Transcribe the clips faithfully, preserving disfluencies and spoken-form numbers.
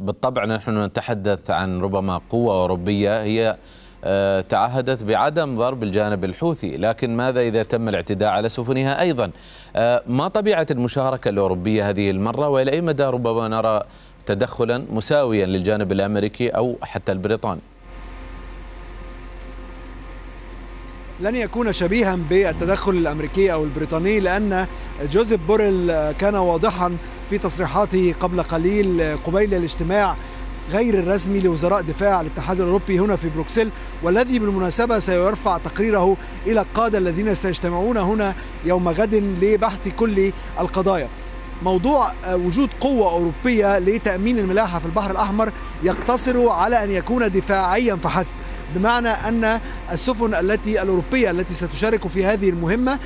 بالطبع نحن نتحدث عن ربما قوة أوروبية هي تعهدت بعدم ضرب الجانب الحوثي، لكن ماذا إذا تم الاعتداء على سفنها أيضا؟ ما طبيعة المشاركة الأوروبية هذه المرة، وإلى أي مدى ربما نرى تدخلا مساويا للجانب الأمريكي أو حتى البريطاني؟ لن يكون شبيها بالتدخل الأمريكي أو البريطاني، لأن جوزيب بوريل كان واضحا في تصريحاته قبل قليل قبيل الاجتماع غير الرسمي لوزراء دفاع الاتحاد الأوروبي هنا في بروكسل، والذي بالمناسبة سيرفع تقريره إلى القادة الذين سيجتمعون هنا يوم غد لبحث كل القضايا. موضوع وجود قوة أوروبية لتأمين الملاحة في البحر الأحمر يقتصر على أن يكون دفاعيا فحسب، بمعنى أن السفن التي الأوروبية التي ستشارك في هذه المهمة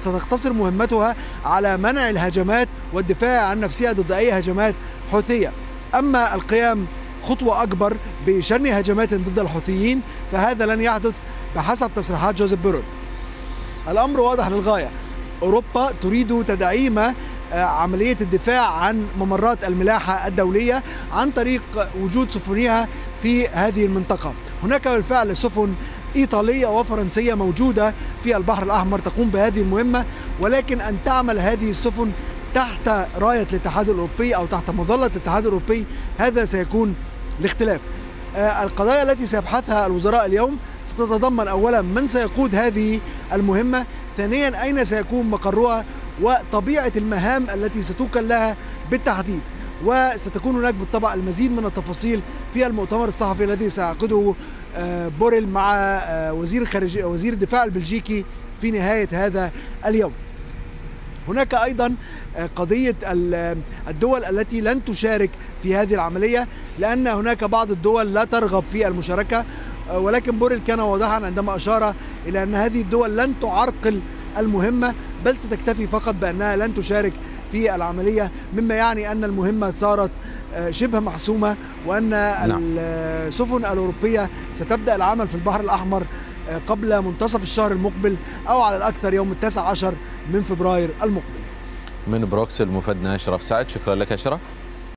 ستقتصر مهمتها على منع الهجمات والدفاع عن نفسها ضد أي هجمات حوثية. أما القيام خطوة أكبر بشن هجمات ضد الحوثيين فهذا لن يحدث بحسب تصريحات جوزيف بيرون. الأمر واضح للغاية، أوروبا تريد تدعيم عملية الدفاع عن ممرات الملاحة الدولية عن طريق وجود سفنها في هذه المنطقة. هناك بالفعل سفن إيطالية وفرنسية موجودة في البحر الأحمر تقوم بهذه المهمة، ولكن أن تعمل هذه السفن تحت راية الاتحاد الأوروبي أو تحت مظلة الاتحاد الأوروبي هذا سيكون الاختلاف. القضايا التي سيبحثها الوزراء اليوم ستتضمن أولا من سيقود هذه المهمة، ثانيا أين سيكون مقرها وطبيعة المهام التي ستوكل لها بالتحديد، وستكون هناك بالطبع المزيد من التفاصيل في المؤتمر الصحفي الذي سيعقده بوريل مع وزير خارجية وزير الدفاع البلجيكي في نهاية هذا اليوم. هناك أيضا قضية الدول التي لن تشارك في هذه العملية، لأن هناك بعض الدول لا ترغب في المشاركة، ولكن بوريل كان واضحا عندما أشار إلى أن هذه الدول لن تعرقل المهمة بل ستكتفي فقط بأنها لن تشارك في العملية، مما يعني أن المهمة صارت شبه محسومة، وأن نعم. السفن الأوروبية ستبدأ العمل في البحر الأحمر قبل منتصف الشهر المقبل أو على الأكثر يوم التاسع عشر من فبراير المقبل. من بروكسل مفدنا أشرف سعد، شكرا لك أشرف.